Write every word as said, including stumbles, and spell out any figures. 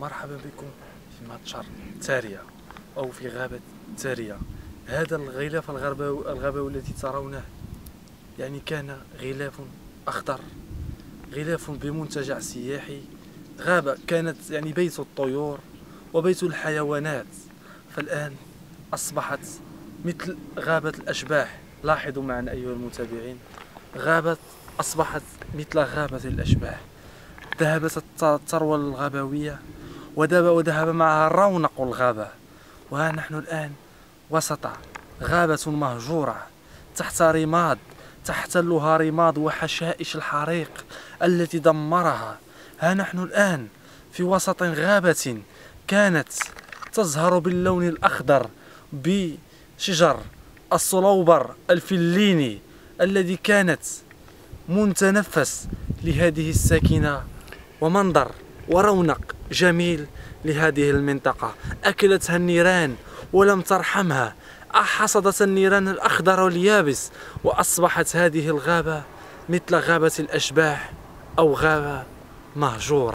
مرحبا بكم في متجر تارية أو في غابة تارية. هذا الغلاف الغابوي الذي ترونه يعني كان غلاف أخضر، غلاف بمنتجع سياحي، غابة كانت يعني بيت الطيور وبيت الحيوانات، فالآن أصبحت مثل غابة الأشباح. لاحظوا معنا أيها المتابعين، غابة أصبحت مثل غابة الأشباح. ذهبت الثروة الغابوية وذهب وذهب معها رونق الغابة، وها نحن الآن وسط غابة مهجورة تحت رماد، تحتلها رماد وحشائش الحريق التي دمرها. ها نحن الآن في وسط غابة كانت تزهر باللون الأخضر بشجر الصلوبر الفليني الذي كانت متنفس لهذه الساكنة، ومنظر ورونق جميل لهذه المنطقة. أكلتها النيران ولم ترحمها، حصدت النيران الأخضر واليابس، وأصبحت هذه الغابة مثل غابة الأشباح أو غابة مهجورة.